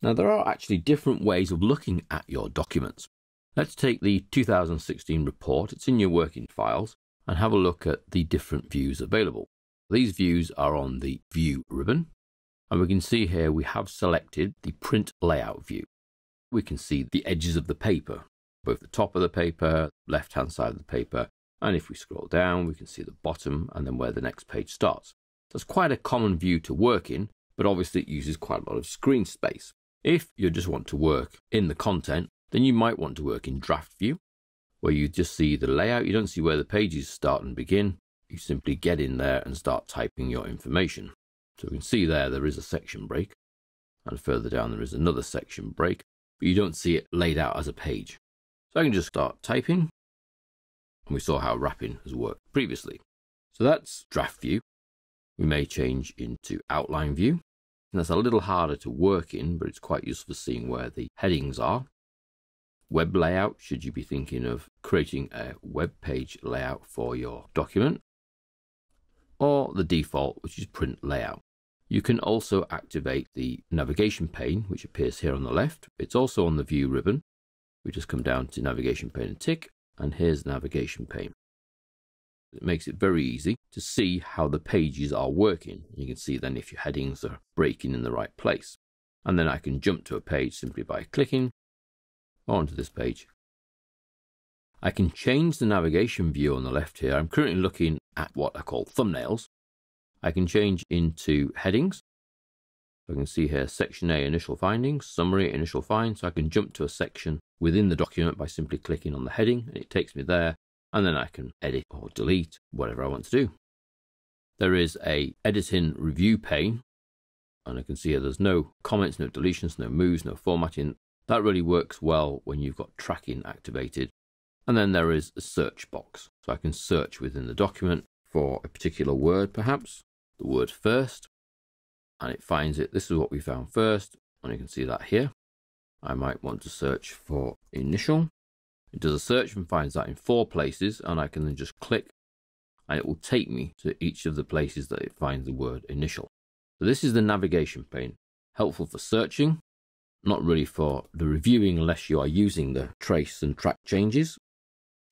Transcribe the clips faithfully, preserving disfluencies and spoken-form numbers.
Now, there are actually different ways of looking at your documents. Let's take the two thousand sixteen report, it's in your working files, and have a look at the different views available. These views are on the View ribbon, and we can see here we have selected the Print Layout view. We can see the edges of the paper, both the top of the paper, left-hand side of the paper, and if we scroll down, we can see the bottom and then where the next page starts. So it's quite a common view to work in, but obviously it uses quite a lot of screen space. If you just want to work in the content, then you might want to work in draft view, where you just see the layout. You don't see where the pages start and begin. You simply get in there and start typing your information. So you can see there, there is a section break, and further down there is another section break, but you don't see it laid out as a page. So I can just start typing, and we saw how wrapping has worked previously. So that's draft view. We may change into outline view, and that's a little harder to work in, but it's quite useful for seeing where the headings are. Web layout, should you be thinking of creating a web page layout for your document, or the default, which is print layout. You can also activate the navigation pane, which appears here on the left. It's also on the View ribbon. We just come down to navigation pane and tick, and here's the navigation pane. It makes it very easy to see how the pages are working. You can see then if your headings are breaking in the right place. And then I can jump to a page simply by clicking onto this page. I can change the navigation view on the left here. I'm currently looking at what I call thumbnails. I can change into headings. I can see here section A, initial findings, summary, initial find. So I can jump to a section within the document by simply clicking on the heading, and it takes me there. And then I can edit or delete whatever I want to do. There is a editing review pane, and I can see here there's no comments, no deletions, no moves, no formatting. That really works well when you've got tracking activated. And then there is a search box. So I can search within the document for a particular word, perhaps the word first, and it finds it. This is what we found first, and you can see that here. I might want to search for initial. It does a search and finds that in four places, and I can then just click, and it will take me to each of the places that it finds the word initial. So this is the navigation pane, helpful for searching, not really for the reviewing unless you are using the trace and track changes.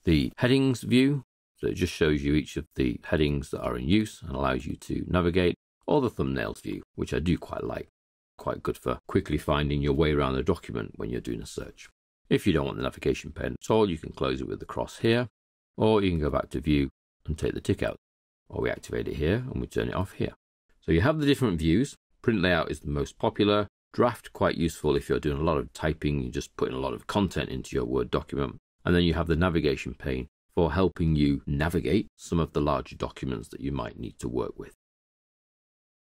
The headings view, so it just shows you each of the headings that are in use and allows you to navigate, or the thumbnails view, which I do quite like, quite good for quickly finding your way around the document when you're doing a search. If you don't want the navigation pane at all, you can close it with the cross here, or you can go back to View and take the tick out, or we activate it here and we turn it off here. So you have the different views. Print layout is the most popular. Draft, quite useful if you're doing a lot of typing, you're just putting a lot of content into your Word document. And then you have the navigation pane for helping you navigate some of the larger documents that you might need to work with.